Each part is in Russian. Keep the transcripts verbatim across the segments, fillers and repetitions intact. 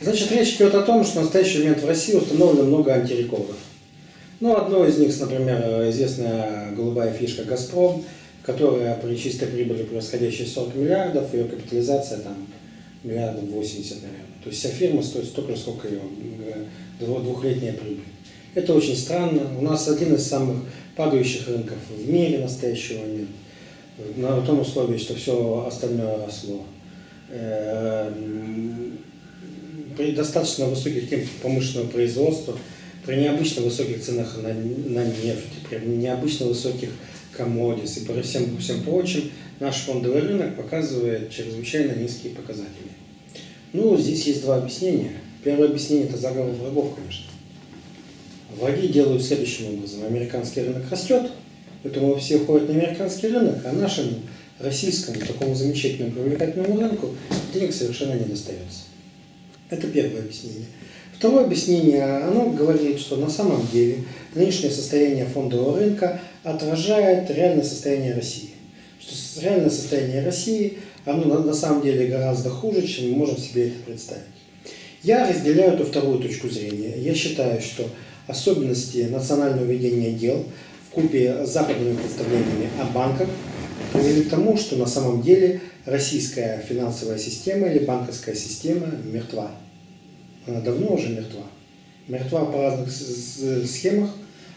Значит, речь идет о том, что в настоящий момент в России установлено много антирекордов. Ну, одно из них, например, известная голубая фишка «Газпром», которая при чистой прибыли, превосходящей сорок миллиардов, ее капитализация там миллиардов восемьдесят, наверное. То есть вся фирма стоит столько, сколько ее двухлетняя прибыль. Это очень странно. У нас один из самых падающих рынков в мире настоящего момента. На том условии, что все остальное росло. При достаточно высоких темпах промышленного производства, при необычно высоких ценах на, на нефть, при необычно высоких коммодис и по всем, всем прочим, наш фондовый рынок показывает чрезвычайно низкие показатели. Ну, здесь есть два объяснения. Первое объяснение – это заговор врагов, конечно. Враги делают следующим образом. Американский рынок растет, поэтому все уходят на американский рынок, а нашему российскому, такому замечательному, привлекательному рынку денег совершенно не достается. Это первое объяснение. Второе объяснение, оно говорит, что на самом деле нынешнее состояние фондового рынка отражает реальное состояние России. Что реальное состояние России, оно на самом деле гораздо хуже, чем мы можем себе это представить. Я разделяю эту вторую точку зрения. Я считаю, что особенности национального ведения дел вкупе с западными представлениями о банках привели к тому, что на самом деле российская финансовая система или банковская система мертва. Она давно уже мертва. Мертва по разных схемах,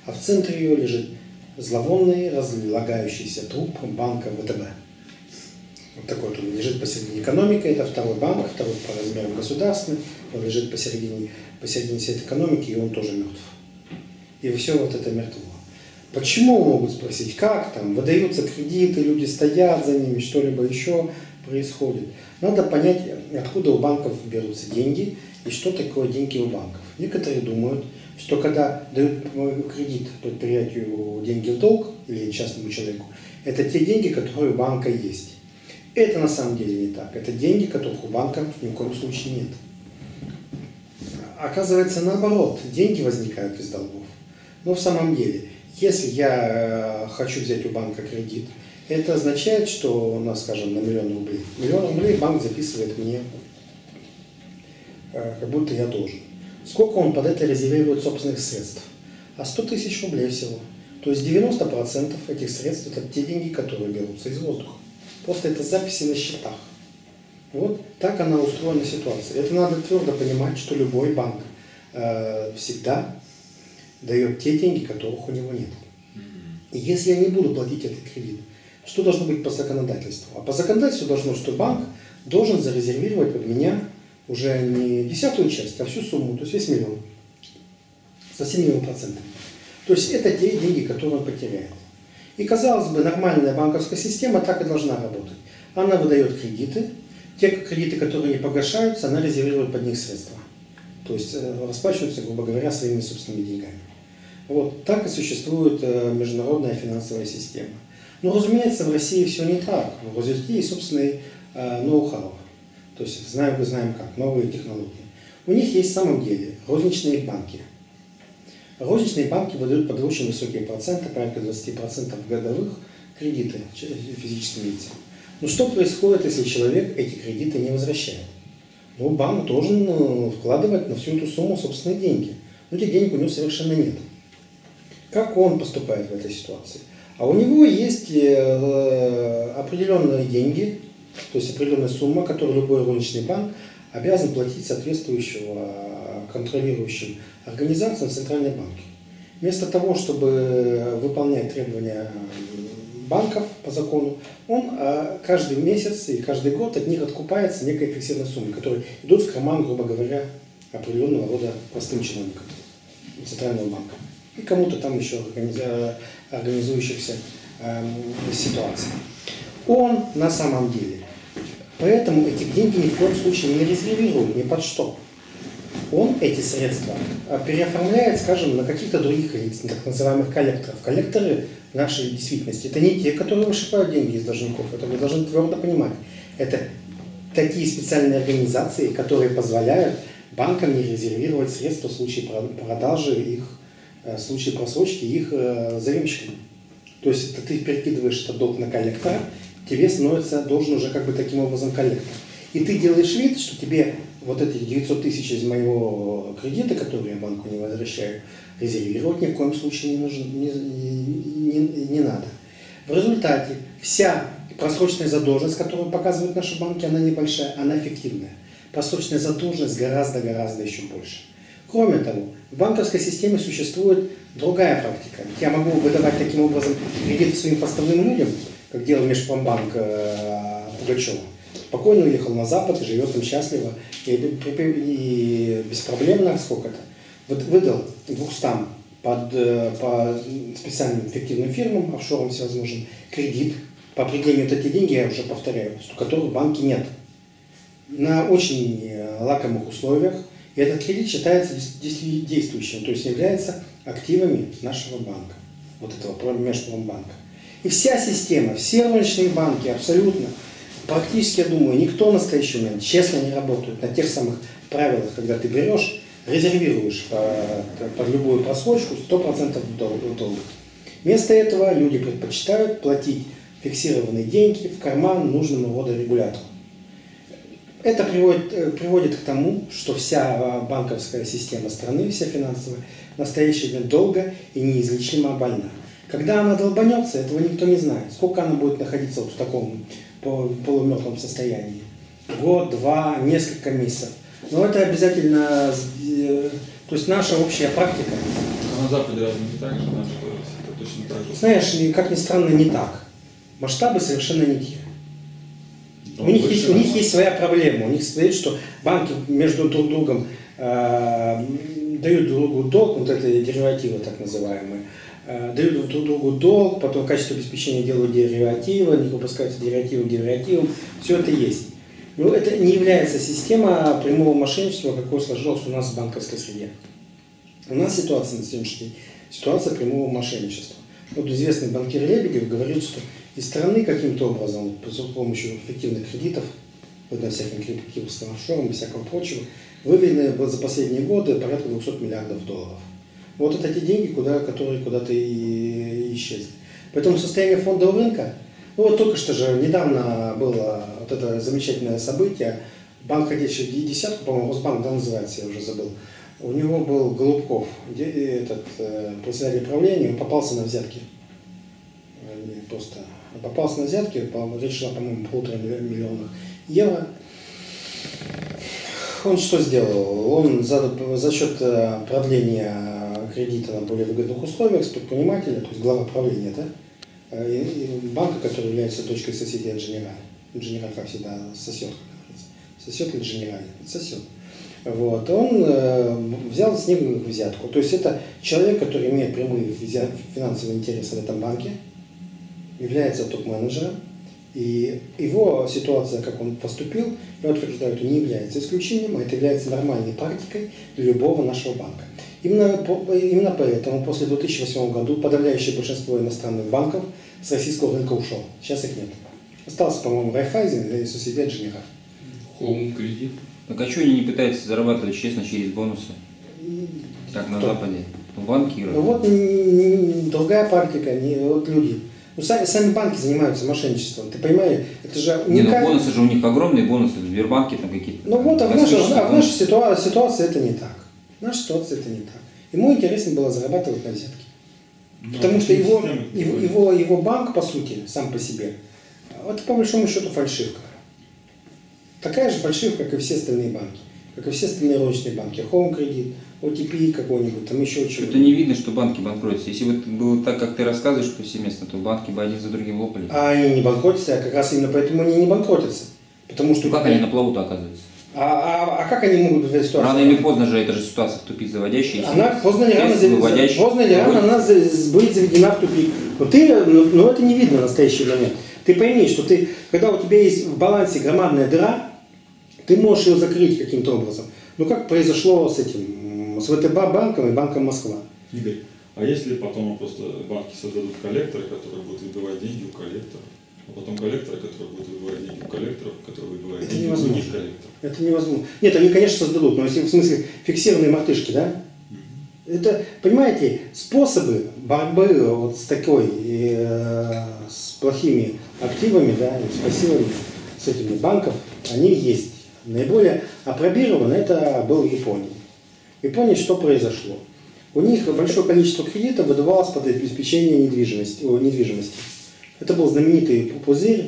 а в центре ее лежит зловонный, разлагающийся труп банка ВТБ. Вот такой вот он лежит посередине. Экономика – это второй банк, второй по размерам государственный. Он лежит посередине, посередине всей этой экономики, и он тоже мертв. И все вот это мертво. Почему, могут спросить, как там, выдаются кредиты, люди стоят за ними, что-либо еще происходит. Надо понять, откуда у банков берутся деньги и что такое деньги у банков. Некоторые думают, что когда дают кредит предприятию деньги в долг или частному человеку, это те деньги, которые у банка есть. Это на самом деле не так. Это деньги, которых у банка ни в коем случае нет. Оказывается, наоборот, деньги возникают из долгов. Но в самом деле... Если я хочу взять у банка кредит, это означает, что у нас, скажем, на миллион рублей. Миллион рублей банк записывает мне, как будто я должен. Сколько он под это резервирует собственных средств? А сто тысяч рублей всего. То есть девяносто процентов этих средств – это те деньги, которые берутся из воздуха. Просто это записи на счетах. Вот так она устроена ситуация. Это надо твердо понимать, что любой банк э, всегда... дает те деньги, которых у него нет. И если я не буду платить этот кредит, что должно быть по законодательству? А по законодательству должно, что банк должен зарезервировать под меня уже не десятую часть, а всю сумму, то есть весь миллион. Со всеми процентами. То есть это те деньги, которые он потеряет. И, казалось бы, нормальная банковская система так и должна работать. Она выдает кредиты, те кредиты, которые не погашаются, она резервирует под них средства. То есть расплачиваются, грубо говоря, своими собственными деньгами. Вот так и существует международная финансовая система. Но, разумеется, в России все не так. В России есть собственный ноу-хау. То есть, знаем мы, знаем как, новые технологии. У них есть в самом деле розничные банки. Розничные банки выдают под очень высокие проценты, порядка двадцати процентов годовых, кредиты физическим лицам. Но что происходит, если человек эти кредиты не возвращает? Ну, банк должен вкладывать на всю эту сумму собственные деньги. Но этих денег у него совершенно нет. Как он поступает в этой ситуации? А у него есть определенные деньги, то есть определенная сумма, которую любой розничный банк обязан платить соответствующего контролирующим организациям Центральной банки. Вместо того, чтобы выполнять требования банков по закону, он каждый месяц и каждый год от них откупается некая фиксированная сумма, которые идут в карман, грубо говоря, определенного рода простым чиновникам Центрального банка и кому-то там еще организующихся э, ситуаций. Он на самом деле, поэтому эти деньги ни в коем случае не резервируют ни под что. Он эти средства переоформляет, скажем, на каких-то других лиц, так называемых коллекторов. Коллекторы в нашей действительности – это не те, которые вышибают деньги из должников. Это вы должны твердо понимать. Это такие специальные организации, которые позволяют банкам не резервировать средства в случае продажи их, в случае просрочки их заемщикам. То есть это ты перекидываешь этот долг на коллектора, тебе становится должен уже как бы таким образом коллектор. И ты делаешь вид, что тебе вот эти девятьсот тысяч из моего кредита, которые я банку не возвращаю, резервировать ни в коем случае не, нужно, не, не, не надо. В результате вся просроченная задолженность, которую показывают наши банки, она небольшая, она эффективная. Просроченная задолженность гораздо-гораздо еще больше. Кроме того, в банковской системе существует другая практика. Я могу выдавать таким образом кредит своим поставным людям, как делал Межпромбанк Пугачева. Спокойно уехал на Запад и живет там счастливо. И, и беспроблемно сколько-то. Вот выдал двухстам под, по специальным эффективным фирмам, офшорам всевозможным, кредит. По определению вот эти деньги, я уже повторяю, у которых банки нет. На очень лакомых условиях. И этот кредит считается действующим, то есть является активами нашего банка, вот этого Межпромбанка. И вся система, все рыночные банки абсолютно, практически, я думаю, никто в настоящий момент честно не работает на тех самых правилах, когда ты берешь, резервируешь под, под любую просрочку сто процентов долга. Вместо этого люди предпочитают платить фиксированные деньги в карман нужного рода регулятору. Это приводит, приводит к тому, что вся банковская система страны, вся финансовая, в настоящий момент долго и неизлечимо больна. Когда она долбанется, этого никто не знает. Сколько она будет находиться вот в таком полумертвом состоянии? Год, два, несколько месяцев. Но это обязательно... То есть наша общая практика... А на Западе разве не так же? Это точно так же. Знаешь, как ни странно, не так. Масштабы совершенно не те. У них, есть, у них есть своя проблема. У них стоит, что банки между друг другом э, дают друг другу долг, вот эти деривативы так называемые, э, дают друг другу долг, потом качество обеспечения делают деривативы, они выпускаются деривативы деривативом. Все это есть. Но это не является система прямого мошенничества, какое сложилось у нас в банковской среде. У нас ситуация на сегодняшний день, ситуация прямого мошенничества. Вот известный банкир Лебедев говорит, что из страны каким-то образом, с помощью эффективных кредитов, на всяким кипрским офшорам и всякого прочего, выведены за последние годы порядка двухсот миллиардов долларов. Вот это те деньги, куда, которые куда-то и исчезли. Поэтому состояние фондового рынка, ну вот только что же недавно было вот это замечательное событие, банк ходящий десятку, по-моему, Росбанк, да, называется, я уже забыл, у него был Голубков, этот председатель правления, он попался на взятки. Просто попался на взятки, речь шла, по-моему, полутора миллионов евро. Он что сделал? Он за, за счет продления кредита на более выгодных условиях с предпринимателя, то есть глава правления, да, и, и банка, который является дочкой соседей инженера. Инженера, как всегда, сосет, как сосет инженера, сосет. Вот. Он э, взял с ним взятку. То есть это человек, который имеет прямые финансовые интересы в этом банке, является топ-менеджером, и его ситуация, как он поступил, я утверждаю, это не является исключением, а это является нормальной практикой для любого нашего банка. Именно, именно поэтому после две тысячи восьмого года подавляющее большинство иностранных банков с российского рынка ушло. Сейчас их нет. Остался, по-моему, Райффайзен или Citibank Женеха. Хоум Кредит. Так а что они не пытаются зарабатывать честно через бонусы? Как на Западе? Банкиры. Ну вот другая практика, не, вот люди. Ну, сами, сами банки занимаются мошенничеством, ты понимаешь, это же уникально. Не, ну бонусы же у них огромные, бонусы в Сбербанке там какие-то. Ну вот, а в нашей, а в нашей ситуа ситуации это не так. В нашей ситуации это не так. Ему интересно было зарабатывать на взятки. Но потому что его, его, его, его банк, по сути, сам по себе, это по большому счету фальшивка. Такая же фальшивка, как и все остальные банки. Как и все остальные розничные банки, Хоум Кредит, О Т П какой-нибудь, там еще что-то. Не видно, что банки банкротятся. Если бы было так, как ты рассказываешь повсеместно, то банки бы один за другим лопали. А они не банкротятся, а как раз именно поэтому они не банкротятся. Потому что... Как они на плаву-то оказываются? А, а, а как они могут взять ситуацию? Рано или поздно же эта же ситуация в тупик заводящая. Она поздно или рано, зав... поздно или рано она будет заведена в тупик. Но, ты, но, но это не видно в настоящий момент. Ты пойми, что ты, когда у тебя есть в балансе громадная дыра, ты можешь ее закрыть каким-то образом. Ну как произошло с этим, с Вэ Тэ Бэ банком и Банком Москвы. Игорь, а если потом просто банки создадут коллекторы, которые будут выбивать деньги у коллектора, а потом коллекторы, которые будут выбивать деньги у коллекторов, которые выбивают это деньги невозможно. У них коллекторов? Это невозможно. Нет, они, конечно, создадут, но если в смысле фиксированные мартышки, да? Mm-hmm. Это, понимаете, способы борьбы вот с такой, э, с плохими активами, да, с пассивами, с этими банками, они есть. Наиболее апробировано это был Япония. В Японии что произошло? У них большое количество кредитов выдавалось под обеспечение недвижимости. недвижимости. Это был знаменитый пузырь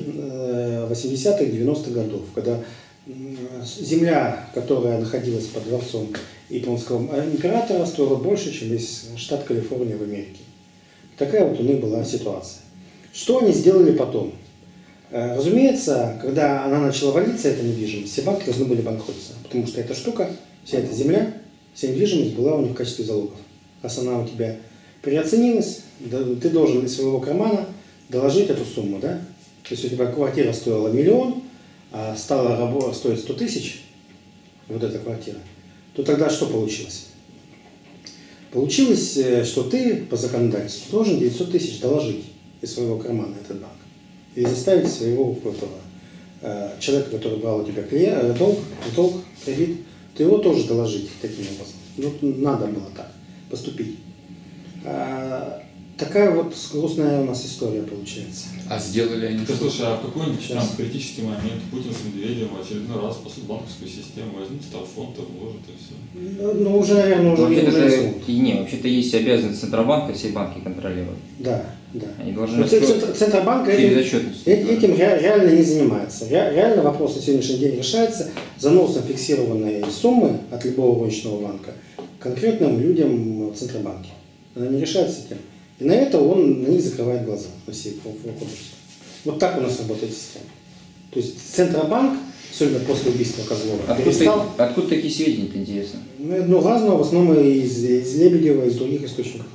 восьмидесятых, девяностых годов, когда земля, которая находилась под дворцом японского императора, стоила больше, чем весь штат Калифорния в Америке. Такая вот у них была ситуация. Что они сделали потом? Разумеется, когда она начала валиться, эта недвижимость, все банки должны были банкротиться, потому что эта штука, вся эта земля, вся недвижимость была у них в качестве залогов. Раз она у тебя переоценилась, ты должен из своего кармана доложить эту сумму, да? То есть у тебя квартира стоила миллион, а стала стоить сто тысяч, вот эта квартира, то тогда что получилось? Получилось, что ты по законодательству должен девятьсот тысяч доложить из своего кармана этот банк и заставить своего этого, человека, который брал у тебя клиент, долг, долг, кредит, ты его тоже доложить таким образом. Вот надо было так поступить. Такая вот грустная у нас история получается. А сделали они... Ты слушай, а в какой-нибудь там критический момент Путин с Медведевым в очередной раз после банковской системы возьмут Старфонд, вложит и все? Ну, уже, наверное, уже не вложит. Не, вообще-то есть обязанность Центробанка, все банки контролировать. Да, да. Они должны... Центробанк этим, этим реально не занимается. Реально вопрос на сегодняшний день решается заносом фиксированной суммы от любого розничного банка конкретным людям в Центробанке. Она не решается тем. И на это он на них закрывает глаза, на все художества. Вот так у нас работает система. То есть Центробанк, особенно после убийства Козлова, откуда перестал... Ты, откуда такие сведения, интересно? Ну, разного, в основном из, из Лебедева, из других источников.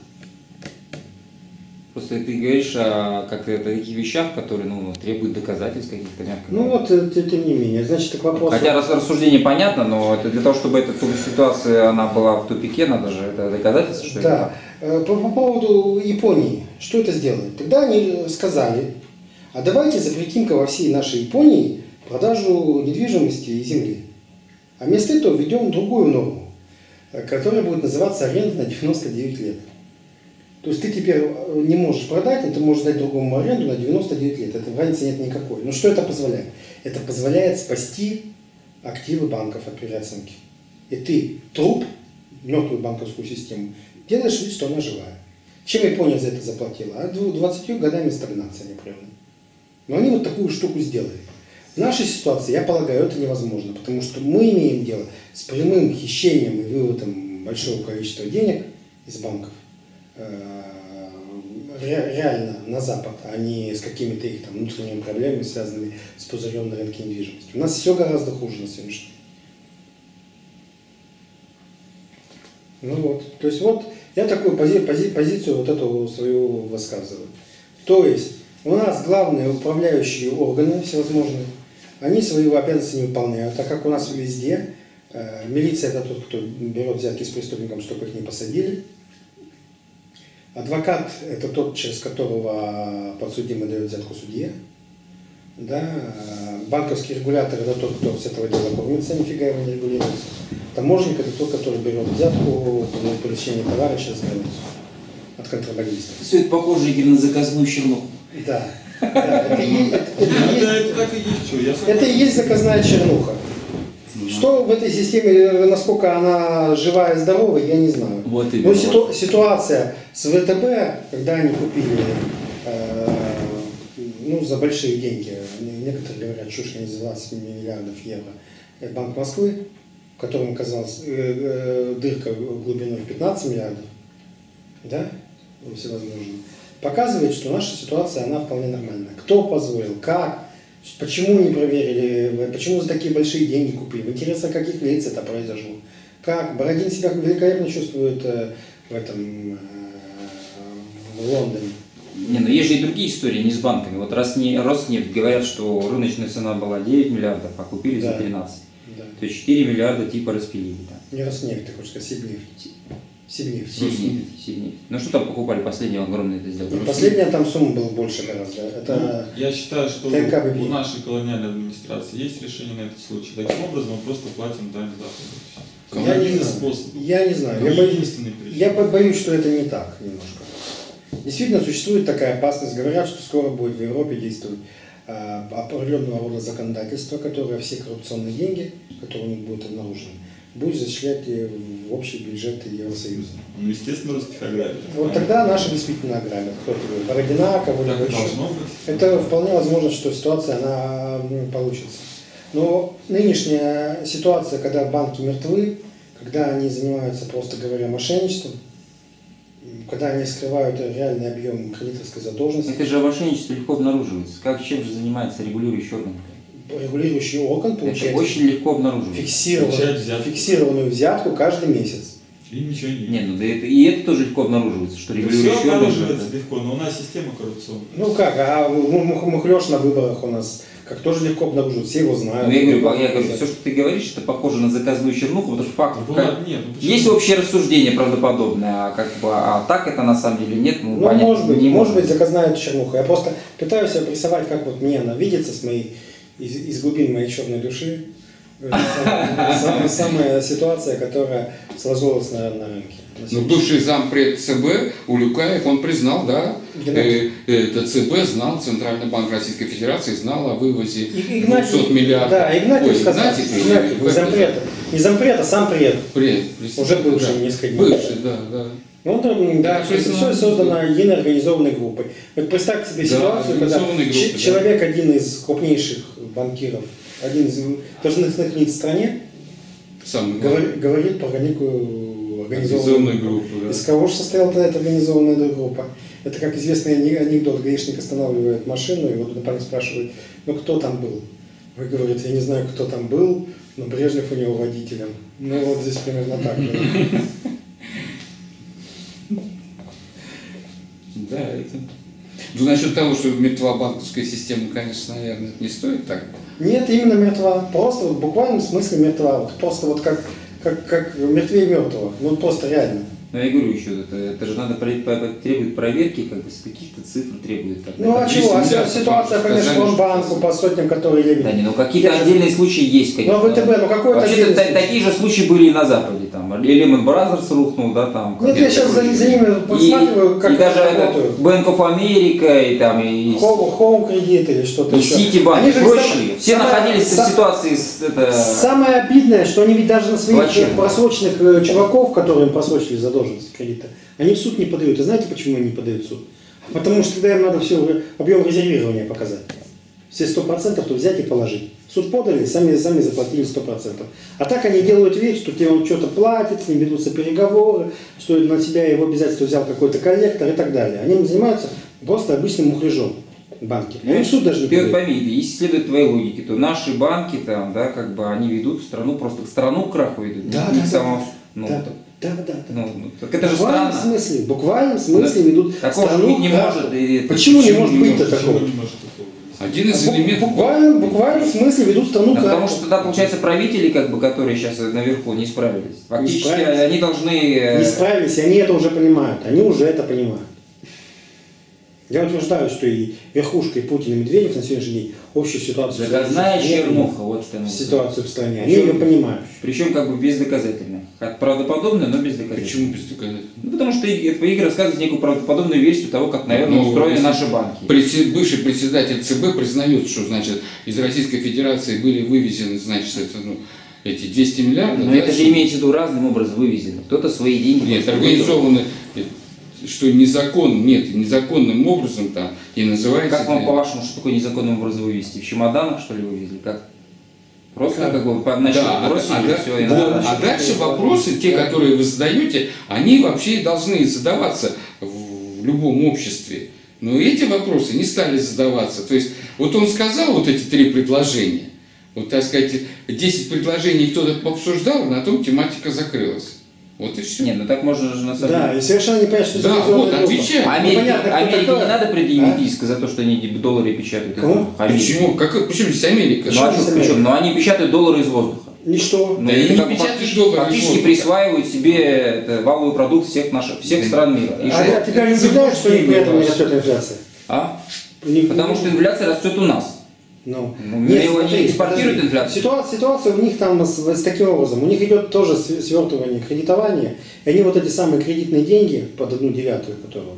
Просто ты говоришь о, как, о таких вещах, которые ну, требуют доказательств каких-то. Ну вот, тем не менее. Значит, так вопрос... Хотя рассуждение понятно, но это для того, чтобы эта ситуация она была в тупике, надо же это доказательство, что да. Это... По, по поводу Японии. Что это сделает? Тогда они сказали, а давайте запретим-ка во всей нашей Японии продажу недвижимости и земли. А вместо этого введем другую норму, которая будет называться аренда на девяносто девять лет. То есть ты теперь не можешь продать, но ты можешь дать другому аренду на девяносто девять лет. Этой разницы нет никакой. Но что это позволяет? Это позволяет спасти активы банков от переоценки. И ты труп, мертвую банковскую систему, делаешь вид, что она живая. Чем Япония за это заплатила? А двадцатью годами стагнации непрерывной. Но они вот такую штуку сделали. В нашей ситуации, я полагаю, это невозможно, потому что мы имеем дело с прямым хищением и выводом большого количества денег из банков. Реально на Запад, а не с какими-то их там внутренними проблемами, связанными с пузырем на рынке недвижимости. У нас все гораздо хуже на сегодняшний день. Ну вот, то есть вот я такую пози пози позицию вот эту свою высказываю. То есть у нас главные управляющие органы всевозможные, они свои обязанности не выполняют, так как у нас везде э, милиция это тот, кто берет взятки с преступником, чтобы их не посадили. Адвокат – это тот, через которого подсудимый дает взятку судье. Да? Банковский регулятор – это тот, кто с этого дела кормится, нифига его не регулируется. Таможенник – это тот, который берет взятку по получению товара через границу от контрабандистов. Все это похоже, Игорь, на заказную чернуху. Да. Это и есть заказная чернуха. Что в этой системе, насколько она живая и здоровая, я не знаю. Вот Но ситу, ситуация с ВТБ, когда они купили э, ну, за большие деньги, некоторые говорят, чушь не двадцать миллиардов евро, Банк Москвы, которому казалось э, э, дырка глубиной пятнадцать миллиардов, да, всевозможно, показывает, что наша ситуация, она вполне нормальная. Кто позволил, как? Почему не проверили, почему за такие большие деньги купили, в интересах каких лиц это произошло. Как? Бородин себя великолепно чувствует э, в этом, э, в Лондоне. Не, но есть же и другие истории, не с банками. Вот раз не Роснефть говорят, что рыночная цена была девять миллиардов, а купили да. за тринадцать. Да. То есть четыре миллиарда типа распилили. Да. Не Роснефть, ты хочешь сказать, Сибнефть. Сибнефть. Сибнефть. Сибнефть. Ну что там покупали последнего огромное это сделали? Последняя там сумма была больше гораздо. Это... Я считаю, что у, у нашей колониальной администрации есть решение на этот случай. Таким образом мы просто платим дань Западу. Я не, способ. я не знаю. Я, бо... я боюсь, что это не так немножко. Действительно существует такая опасность. Говорят, что скоро будет в Европе действовать определенного рода законодательства, которое все коррупционные деньги, которые у них будут обнаружены, будет зачислять в общий бюджет Евросоюза. Ну, естественно, русских ограбят. Вот тогда наши действительно ограбят. Бородина, кого-нибудь еще. Это вполне возможно, что ситуация, она получится. Но нынешняя ситуация, когда банки мертвы, когда они занимаются, просто говоря, мошенничеством, когда они скрывают реальный объем кредиторской задолженности. Это же мошенничество легко обнаруживается. Как, чем же занимается регулирующий орган? Регулирующий орган получает это очень легко обнаруживается. Фиксированную, фиксированную взятку каждый месяц. И ничего нет. Не, ну да это, и это тоже легко обнаруживается, что регулирующий орган. Все обнаруживается да. легко, но у нас система коррупционная. Ну как, а мухлёж на выборах у нас как тоже легко обнаруживают, все его знают. Ну, я говорю, я говорю, все, что ты говоришь, это похоже на заказную чернуху, потому что факт. Ну, как... нет, ну, есть общее рассуждение правдоподобное, а, как бы, а так это на самом деле нет. Ну, ну понятно, может быть, не может быть заказная чернуха. Я просто пытаюсь обрисовать, как вот мне она видится с моей, из, из глубин моей черной души. Самая, самая ситуация, которая сложилась на, на рынке. Ну, бывший зампред ЦБ Улюкаев, он признал, да, э, это ЦБ знал, Центральный банк Российской Федерации знал о вывозе Игнатьев, двухсот миллиардов. Да, Игнатьев сказал, Игнатьев, не зампред, не зампред, а сам пред. пред Уже бывший, да, несколько дней. Бывший, да, да. Ну, там, да, это все создано единой организованной группой. Вот представьте себе да, ситуацию, когда группы, человек, да. один из крупнейших банкиров, один из должностных лиц в стране, Сам, говорит, да. говорит про некую организованную группу. Да. Из кого же состояла эта организованная группа? Это, как известный анекдот, гаишник останавливает машину, и вот напарник спрашивает, ну кто там был? Вы говорите, я не знаю, кто там был, но Брежнев у него водителем. Ну вот здесь примерно так. Да, это... Ну, насчет того, что мертва банковская система, конечно, наверное, не стоит так. Нет, именно мертва. Просто вот, в буквальном смысле мертва. Вот, просто вот как, как, как мертвее мертвого. Ну, просто реально. Ну, я говорю еще, это, это же надо требует проверки, как бы, с каких-то цифр требует. Так, ну, а чего? А ситуация, конечно, по банку, по сотням, которые я... Да, не, ну, какие-то я... отдельные случаи есть, конечно. Ну, ВТБ, ну, какой-то отдельный случай. Такие же случаи были и на Западе, там, Lehman Brothers рухнул, да, там... Нет, я сейчас за, за ними подсматриваю, и, как и даже работают. Bank of America, и там... И... Хоум Кредит или что-то еще. Citibank, они же прочие. Все самое, находились сам... в ситуации с... Это... Самое обидное, что они ведь даже на своих просроченных чуваков, которые им просрочили за кредита, они в суд не подают. И знаете, почему они не подают в суд? Потому что тогда им надо все объем резервирования показать. Все сто процентов то взять и положить. Суд подали, сами, сами заплатили сто процентов. А так они делают вид, что тебе он что-то платит, с ним ведутся переговоры, что на тебя его обязательство взял какой-то коллектор и так далее. Они занимаются просто обычным мухляжом. Банки. Ну, суд даже не пойми, если следует твоей логике, то наши банки там, да, как бы они ведут страну, просто страну к краху ведут. Да, да, само... да. Ну, да. Да, да, да. Ну, так это в же странно. В смысле, буквальном смысле да. ведут такого страну не да. может. И, почему, почему не может быть -то такого? Один из элементов. Буквально, буквально в смысле ведут страну да, к... Потому что тогда, получается, правители, как бы, которые сейчас наверху, не справились. Фактически не справились. Они должны... Не справились, и они это уже понимают. Они уже это понимают. Я утверждаю, что и верхушка, и Путин, и Медведев на сегодняшний день общую ситуацию... Доказная чернуха, вот что она... Ситуацию в стране, они ее понимают. Причем как бы бездоказательно. Правдоподобное, но бездоказательно. Почему бездоказательно? Ну, потому что Игорь рассказывает некую правдоподобную версию того, как, наверное, ну, устроены наши банки. Бывший председатель ЦБ признает, что, значит, из Российской Федерации были вывезены, значит, это, ну... Эти двести миллиардов... Но да, это же что... имеется в виду разным образом вывезено. Кто-то свои деньги... Нет, организованы... что незаконно, нет, незаконным образом там и называется... Как вам, по-вашему, что такое незаконным образом вывезти? В чемоданах, что ли, вывезли? Как? Просто как, как бы поначалу да, бросили, а, все, а, и да, а дальше вопросы, те, которые вы задаете, они вообще должны задаваться в, в любом обществе. Но эти вопросы не стали задаваться. То есть, вот он сказал вот эти три предложения, вот, так сказать, десять предложений кто-то пообсуждал, на том тематика закрылась. Вот и все. Не, ну так можно же на самом деле. Да, и совершенно не понятно, что да, вот, отвечай. Америке, ну, понятно, Америке не надо предъявить а? иск за то, что они доллары печатают. Кому? Почему? Как, почему здесь Америка? Ну, а что, причем? Но они печатают доллары из воздуха. И что? Ну, да и как фактически, фактически присваивают себе это, валовый продукт всех наших, всех да. стран мира. И а что? Тебя не удивляет, что при этом растет инфляция? А? Не, Потому не, что инфляция растет у нас. Ну, нет, его смотри, не экспортируют инфляцию. Ситуация, ситуация у них там с, с таким образом. У них идет тоже свертывание, кредитование. И они вот эти самые кредитные деньги, под одну девятую, которые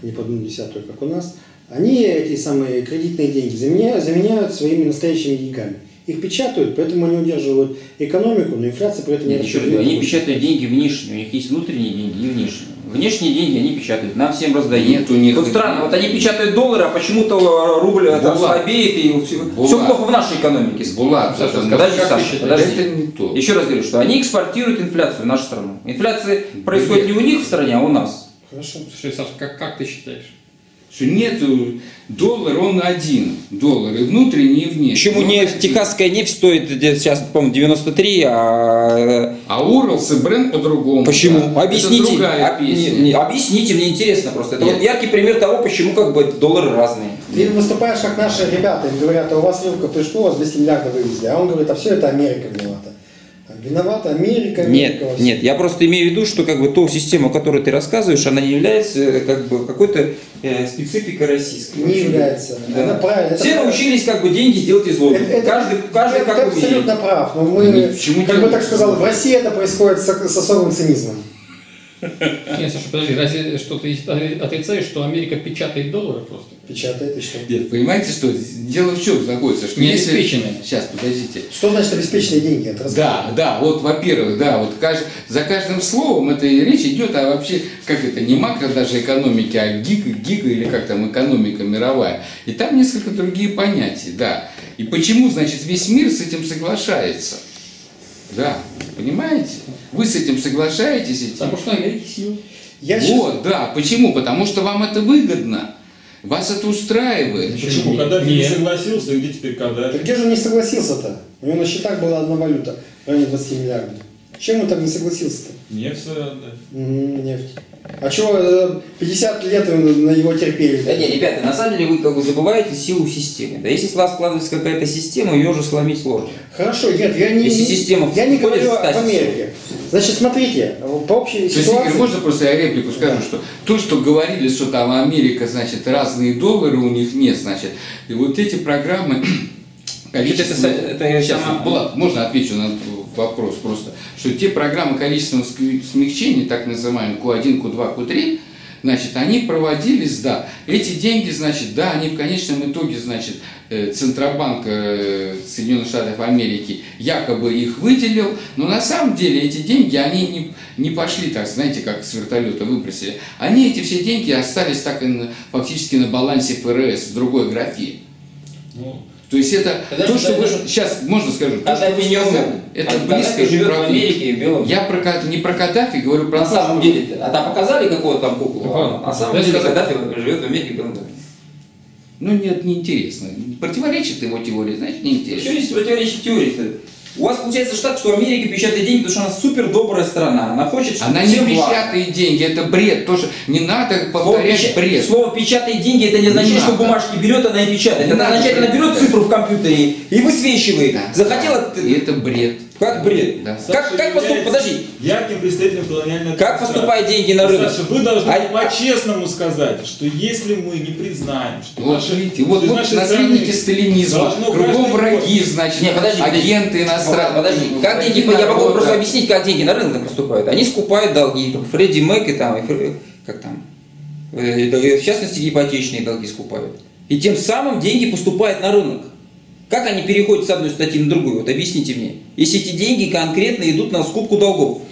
не под одну десятую, как у нас, они эти самые кредитные деньги заменяют, заменяют своими настоящими деньгами. Их печатают, поэтому они удерживают экономику, но инфляция при этом не расчетывает. Они печатают деньги внешние, у них есть внутренние деньги и внешние. Внешние деньги они печатают, нам всем раздают. Них... Вот странно, вот они печатают доллары, а почему-то рубль там слабеет и все, все плохо в нашей экономике. Булат, Саша, подожди, Саша, подожди. Это не то. Еще раз говорю, что они экспортируют инфляцию в нашу страну. Инфляция Привет. происходит не у них в стране, а у нас. Хорошо. Слушай, Саша, как, как ты считаешь? Что нет, доллар он один, доллар и внутренний, и внешний. Почему нефть, техасская нефть стоит сейчас, по-моему, девяносто три, а... А Уралс и бренд по-другому. Почему? Да? Объясните. Это другая песня. Не, не, объясните, мне интересно просто. Это вот яркий пример того, почему как бы доллары разные. Ты выступаешь как наши ребята, им говорят, а у вас Левка пришло, у вас двести миллиардов вывезли. А он говорит, а все это Америка виновата. Виновата Америка, Америка. Нет, во всем. Нет, я просто имею в виду, что как бы ту систему, которую ты рассказываешь, она не является как бы какой-то э, спецификой российской. Не является. Да. Она правильно. Все это научились как бы деньги сделать из лома. Каждый, каждый это, как это абсолютно умеет. Прав. Но мы, Почему как бы так сказал, в России это происходит с, с особым цинизмом. Нет, Саша, подожди, разве что ты отрицаешь, что Америка печатает доллары просто? Печатает и что? Нет, понимаете, что дело в чем находится? Что необеспеченные. Если... Сейчас, подождите. Что значит обеспеченные деньги? Это да, да, вот, во-первых, да, вот кажд... за каждым словом это и речь идет о вообще, как это, не макро даже экономике, а гига, гига или как там экономика мировая. И там несколько другие понятия, да. И почему, значит, весь мир с этим соглашается? Да, понимаете? Вы с этим соглашаетесь? Этим? Потому что Америка сила. Я вот, сейчас... да, почему? Потому что вам это выгодно. Вас это устраивает. Почему? Почему? Каддафи не согласился, и где теперь Каддафи? Где же он не согласился-то? У него на счетах была одна валюта, в районе двадцати миллиардов. Чем он так не согласился-то? Нефть, да. Угу, нефть. А что, пятьдесят лет на его терпели? Да не, ребята, на самом деле вы как бы забываете силу системы. Да если у вас складывается какая-то система, ее же сломить сложно. Хорошо, нет, я не, если система я не говорю о Америке. Значит, смотрите, по общей то ситуации... Есть, можно просто я реплику скажу, да. Что то, что говорили, что там Америка, значит, разные доллары у них нет, значит, и вот эти программы... Ведь это, это, это сейчас, была, можно отвечу на вопрос просто, что те программы количественного смягчения, так называемые Q один, Q два, Q три, значит, они проводились, да, эти деньги, значит, да, они в конечном итоге, значит, Центробанк Соединенных Штатов Америки якобы их выделил, но на самом деле эти деньги, они не, не пошли, так, знаете, как с вертолета выбросили, они, эти все деньги остались так и фактически на балансе ФРС в другой графе. То есть это тогда то, что вы... Сейчас, можно скажу, то, что вы сказали, это близко живет в Америке и в Белом. Я про, не про Каддафи говорю, про... На самом деле, а там показали какого там куклу? А, а на самом деле Каддафи живет в Америке и в Белом. Ну нет, неинтересно. Противоречит его теории, значит, неинтересно. Почему здесь противоречит теории-то? У вас получается штат, что Америка печатает деньги, потому что она супер добрая страна. Она хочет, чтобы она не печатает деньги, это бред. Тоже не надо повторять слово бред. Слово печатает деньги, это не означает, не что надо. Бумажки берет, она и печатает. Не это означает, она берет цифру в компьютере и высвечивает. Да. Захотела. И это бред. Как бред? Да. Как, как поступает? Подожди. Ярким представителем колониального. Как поступают деньги на рынок? Саша, вы должны а... по-честному сказать, что если мы не признаем, что вот, наши, видите, вот, вот наследники сталинизма, кругом враги, год. Значит, не, подожди, агенты иностранные. Подожди, как деньги? Народа. Я могу просто объяснить, как деньги на рынок поступают. Они скупают долги, Фредди Мэк и там, и, как там, в частности ипотечные долги скупают. И тем самым деньги поступают на рынок. Как они переходят с одной статьи на другую? Вот объясните мне. Если эти деньги конкретно идут на скупку долгов.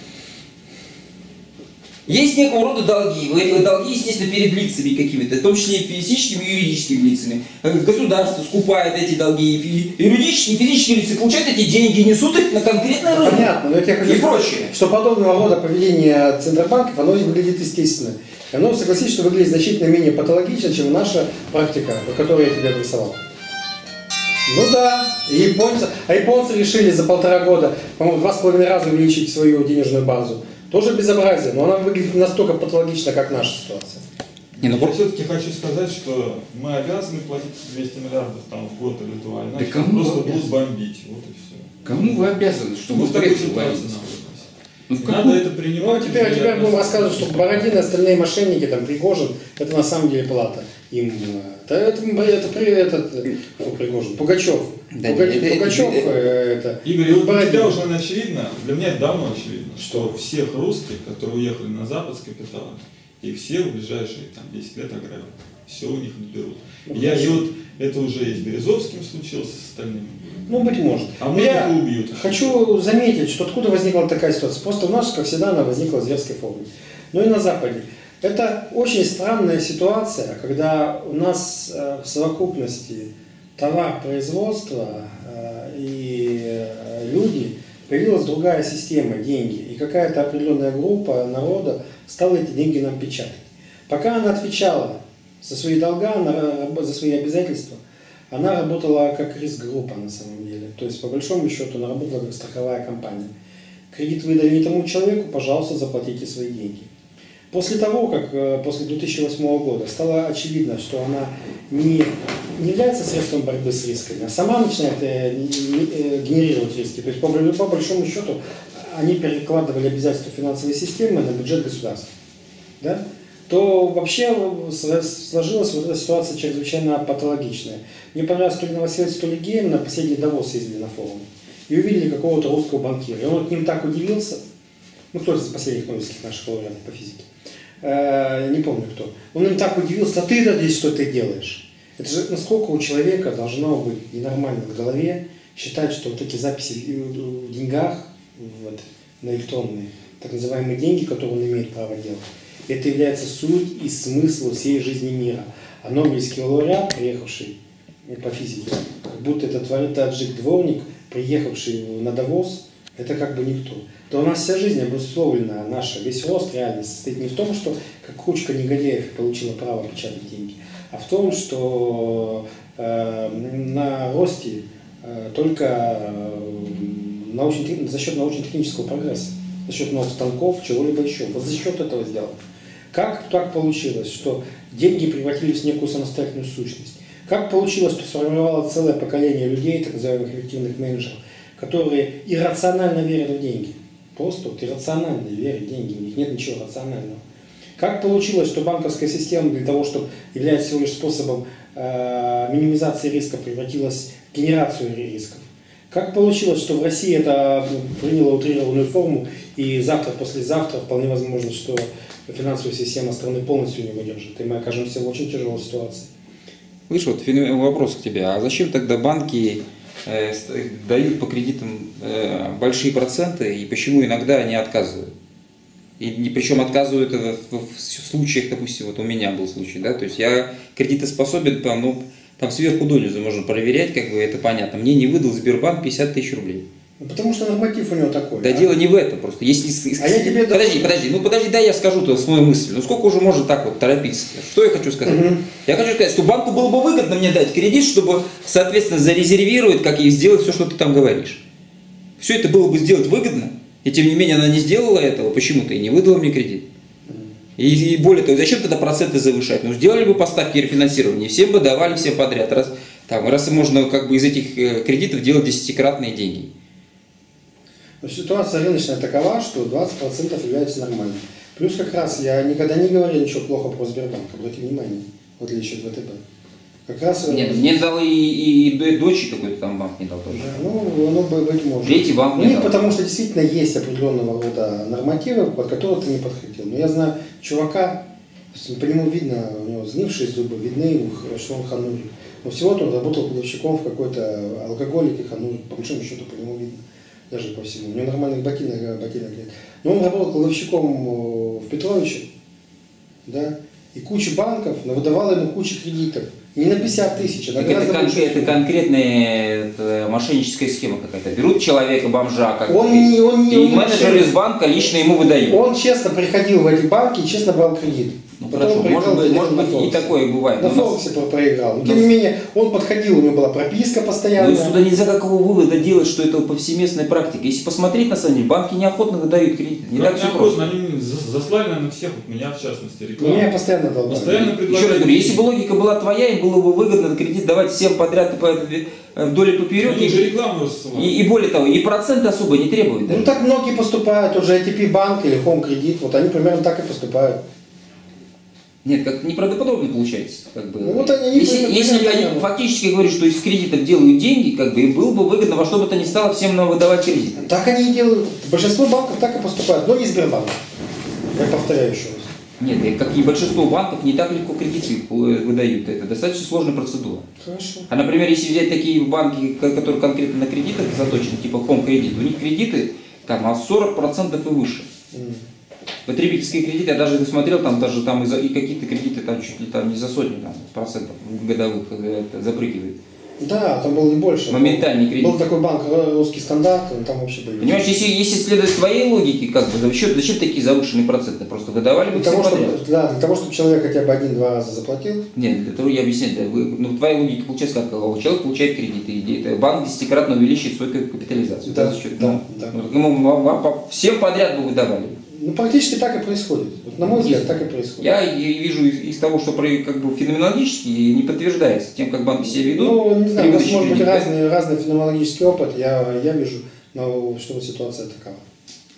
Есть некого рода долги. Долги, естественно, перед лицами какими-то, в том числе и физическими и юридическими лицами. Государство скупает эти долги. Юридические и физические лица получают эти деньги, несут их на конкретный рынок. Понятно, но я тебе хочу и сказать, прочее. Что подобного рода поведение центробанков, оно выглядит естественно. Оно, согласись, что выглядит значительно менее патологично, чем наша практика, о которой я тебе адресовал. Ну да, японцы, а японцы решили за полтора года, по-моему, два с половиной раза увеличить свою денежную базу. Тоже безобразие, но она выглядит не настолько патологично, как наша ситуация. Не, ну, я все-таки хочу сказать, что мы обязаны платить двести миллиардов там, в год или два, иначе да просто будут бомбить, вот и все. Кому вы обязаны, что вы в такой ситуации? Ну, надо это принимать. Ну, теперь, а теперь будем рассказывать, что Бородин и остальные мошенники, там, Пригожин, это на самом деле плата им. Да, это, это, это, это Пригожин, Пугачев. Да, Пугачев, это, Пугачев это, это... Игорь, и вот для тебя уже очевидно, для меня давно очевидно, что всех русских, которые уехали на Запад с капиталом, их все в ближайшие там, десять лет ограбят. все у них наберут. Я, и вот это уже и с Березовским случилось, с остальными. Ну, быть может. А мы я убьют. Хочу заметить, что откуда возникла такая ситуация. Просто у нас, как всегда, она возникла в зверской форме. Но и на Западе. Это очень странная ситуация, когда у нас в совокупности товар, производство и люди появилась другая система, деньги. И какая-то определенная группа народа стала эти деньги нам печатать. Пока она отвечала за свои долга, за свои обязательства, она работала как риск-группа на самом деле. То есть, по большому счету, она работала как страховая компания. Кредит выдали не тому человеку, пожалуйста, заплатите свои деньги. После того, как после две тысячи восьмого года стало очевидно, что она не, не является средством борьбы с рисками, а сама начинает э, э, генерировать риски. То есть по, по большому счету они перекладывали обязательства финансовой системы на бюджет государства. Да? То вообще сложилась вот эта ситуация чрезвычайно патологичная. Мне понравилось, то ли Новосельцев, то ли Геем на последний Давос ездили на форум и увидели какого-то русского банкира. И он к ним так удивился, ну кто из последних нобелевских наших лауреатов по физике, не помню кто. Он им так удивился, а ты-то здесь что ты делаешь? Это же насколько у человека должно быть ненормально в голове считать, что вот эти записи в деньгах, вот, на электронные, так называемые деньги, которые он имеет право делать, это является суть и смысл всей жизни мира. А нобелевский лауреат, приехавший по физике, как будто этот таджик-дворник, приехавший на Давос, это как бы никто. То у нас вся жизнь обусловлена, наша, весь рост реально состоит не в том, что как кучка негодяев получила право печатать деньги, а в том, что э, на росте э, только э, научно, за счет научно-технического прогресса, за счет новых станков, чего-либо еще. Вот за счет этого сделано. Как так получилось, что деньги превратились в некую самостоятельную сущность? Как получилось, что сформировало целое поколение людей, так называемых эффективных менеджеров, которые иррационально верят в деньги? Просто вот иррационально верят в деньги, у них нет ничего рационального. Как получилось, что банковская система для того, чтобы является всего лишь способом э, минимизации риска, превратилась в генерацию рисков? Как получилось, что в России это приняло утрированную форму, и завтра, послезавтра вполне возможно, что финансовая система страны полностью не выдержит, и мы окажемся в очень тяжелой ситуации? Слышь, вот вопрос к тебе, а зачем тогда банки э, дают по кредитам э, большие проценты, и почему иногда они отказывают? И причем отказывают в, в, в случаях, допустим, вот у меня был случай, да, то есть я кредитоспособен, там, ну, там сверху донизу можно проверять, как бы это понятно, мне не выдал Сбербанк пятьдесят тысяч рублей. Потому что норматив у него такой. Да, а? Дело не в этом просто. Если, а если, я тебе подожди, дам... подожди, ну подожди, да я скажу -то свою мысль. Ну сколько уже можно так вот торопиться? Что я хочу сказать? Угу. Я хочу сказать, что банку было бы выгодно мне дать кредит, чтобы, соответственно, зарезервировать, как и сделать все, что ты там говоришь. Все это было бы сделать выгодно, и тем не менее она не сделала этого, почему-то и не выдала мне кредит. И, и более того, зачем тогда проценты завышать? Ну сделали бы поставки рефинансирования, всем бы давали, всем подряд. Раз, там, раз можно как бы из этих кредитов делать десятикратные деньги. Но ситуация рыночная такова, что двадцать процентов являются нормальными. Плюс как раз я никогда не говорил ничего плохо про Сбербанк, обратите внимание, вот или еще ВТБ. Как раз... Нет, мне дал и, и, и дочь какой-то там банк не дал тоже. Да, ну, оно быть может. Третий банк не, не дал. Потому что действительно есть определенного рода нормативы, под которые ты не подходил. Но я знаю чувака, по нему видно, у него сгнившие зубы, видны, что он ханурик. Но всего-то он работал продавщиком в какой-то алкоголике, ханурик, по большому счету по нему видно. Даже по всему. У него нормальных ботинок, ботинок нет. Но он работал кладовщиком в Петровиче, да, и куча банков, но выдавала ему кучу кредитов. Не на пятьдесят тысяч, а на гораздо больше. Это конкретная это мошенническая схема какая-то. Берут человека, бомжа, как он, и, он, и он менеджер из банка лично ему выдают. Он честно приходил в эти банки и честно брал кредит. Ну, хорошо, может быть, может быть и такое бывает. На Форексе проиграл. Но, тем не менее, он подходил, у него была прописка постоянная. Но сюда нельзя какого вывода делать, что это повсеместная практика. Если посмотреть, на самом деле, банки неохотно выдают кредит. Не так все просто. Они заслали на всех, меня в частности, рекламу. Меня постоянно долбали. Постоянно предлагали. Еще раз говорю, если бы логика была твоя, им было бы выгодно кредит давать всем подряд вдоль и поперек. И, и, и более того, и процент особо не требует. Ну так многие поступают, уже ай ти пи банк или Хоум Кредит, вот они примерно так и поступают. Нет, как неправдоподобно получается. Как бы. Ну, вот они, если они, если они фактически говорят, что из кредитов делают деньги, как бы, им было бы выгодно во что бы то ни стало всем выдавать кредит. Так они и делают. Большинство банков так и поступают, но не Сбербанк. Я повторяю еще раз. Нет, и как и большинство банков не так легко кредиты выдают. Это достаточно сложная процедура. Хорошо. А, например, если взять такие банки, которые конкретно на кредитах заточены, типа Хоум Кредит, у них кредиты там от сорока процентов и выше. Mm. Потребительские кредиты, я даже смотрел, там даже там и, и какие-то кредиты там чуть ли там не за сотню там, процентов годовых это, запрыгивает. Да, там было не больше. Моментальный кредит. Был такой банк Русский Стандарт, там вообще были. Понимаешь, если, если следовать твоей логике, как бы, зачем, зачем такие завышенные проценты? Просто выдавали бы все подряд. Да, для того, чтобы человек хотя бы один-два раза заплатил. Нет, для того я объясняю, да, вы, ну, твоя логика получается, как человек получает кредиты, банк десятикратно увеличивает свою капитализацию. Да, да, за счет, да, ну, да. Ну, ему, вам, вам, всем подряд бы выдавали. Ну, практически так и происходит. Вот, на мой взгляд, так и происходит. Я вижу из, из того, что как бы, феноменологически не подтверждается тем, как банки себя ведут. Ну, не знаю, у нас может быть разный, разный феноменологический опыт, я, я вижу, но, что вот ситуация такова.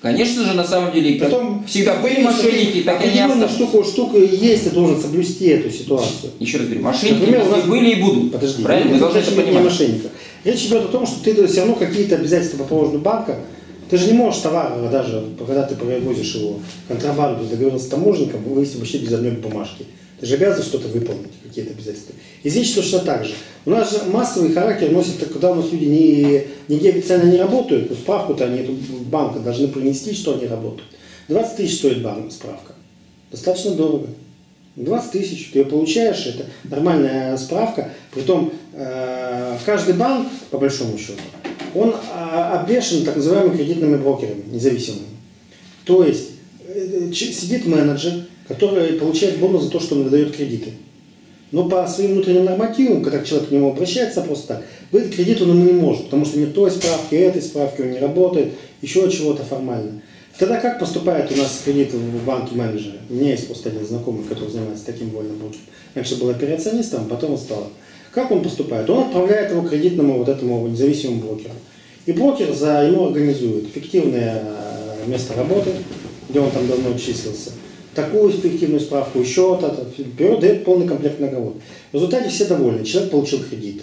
Конечно же, на самом деле, потом, всегда были мошенники, так и не осталось. Штука, штука есть, ты должен соблюсти эту ситуацию. Еще раз говорю, мошенники, например, у нас были и будут. Подожди, правильно? Мы должны это понимать. Речь идет о том, что ты все равно какие-то обязательства по поводу банка. Ты же не можешь товар, даже когда ты провозишь его контрабанду, договорился с таможенником, вывести вообще без одной бумажки. Ты же обязан что-то выполнить, какие-то обязательства. И здесь точно так же. У нас же массовый характер носит, когда у нас люди не, нигде официально не работают, но справку-то они банка должны принести, что они работают. двадцать тысяч стоит банк, справка. Достаточно дорого. двадцать тысяч, ты ее получаешь, это нормальная справка. Притом каждый банк, по большому счету, он обвешен так называемыми кредитными брокерами, независимыми. То есть сидит менеджер, который получает бонус за то, что он выдает кредиты. Но по своим внутренним нормативам, когда человек к нему обращается просто так, выдать кредит он ему не может, потому что нет той справки, этой справки, он не работает, еще чего-то формально. Тогда как поступает у нас кредит в банке менеджера? У меня есть просто один знакомый, который занимается таким вольным брокером. Раньше был операционистом, потом он стал. Как он поступает? Он отправляет его к кредитному вот этому независимому брокеру. И брокер за его организует фиктивное место работы, где он там давно числился, такую фиктивную справку, еще то-то, берет, дает полный комплект договора. В результате все довольны, человек получил кредит.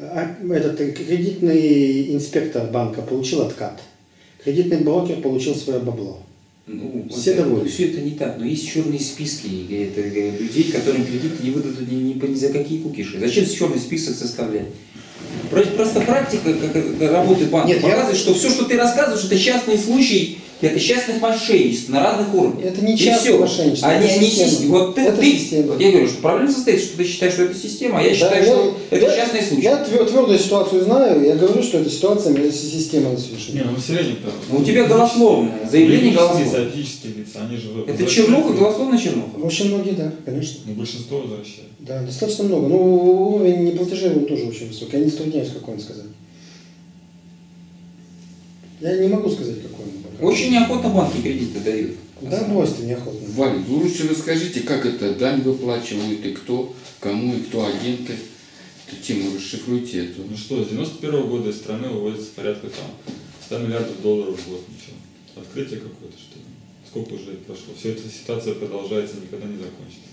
Этот кредитный инспектор банка получил откат. Кредитный брокер получил свое бабло. Ну, все это, довольны. Все это не так, но есть черные списки это, людей, которым кредиты не выдадут ни, ни, ни за какие кукиши. Зачем черный список составлять? Просто практика как, работы банка Нет, показывает, я... что все, что ты рассказываешь, это частные случаи, это частных мошенничеств на разных уровнях. Это не частные мошенничества, а это система. Вот ты, это ты, система. Вот я говорю, что проблема состоит, что ты считаешь, что это система, а я да, считаю, я, что я, это я, частные случаи. Я твердую ситуацию знаю, я говорю, что это ситуация системы на совершении. Ну, ну, у тебя голословное заявление голословное. Это чернуха, голословная чернуха? Очень многие, да, конечно. Но большинство возвращает. Да, достаточно много. Но уровень неплатежей он тоже очень высокий. Я не затрудняюсь, какой он сказать. Я не могу сказать, какой он. Очень неохотно банки кредиты дают. Да, просто неохотно. Валь, вы лучше расскажите, как это дань выплачивают и кто, кому и кто агенты. Эту тему расшифруйте эту. Ну что, с девяносто первого года из страны выводится порядка там ста миллиардов долларов в год. Ничего. Открытие какое-то, что ли? Сколько уже прошло? Все эта ситуация продолжается, никогда не закончится.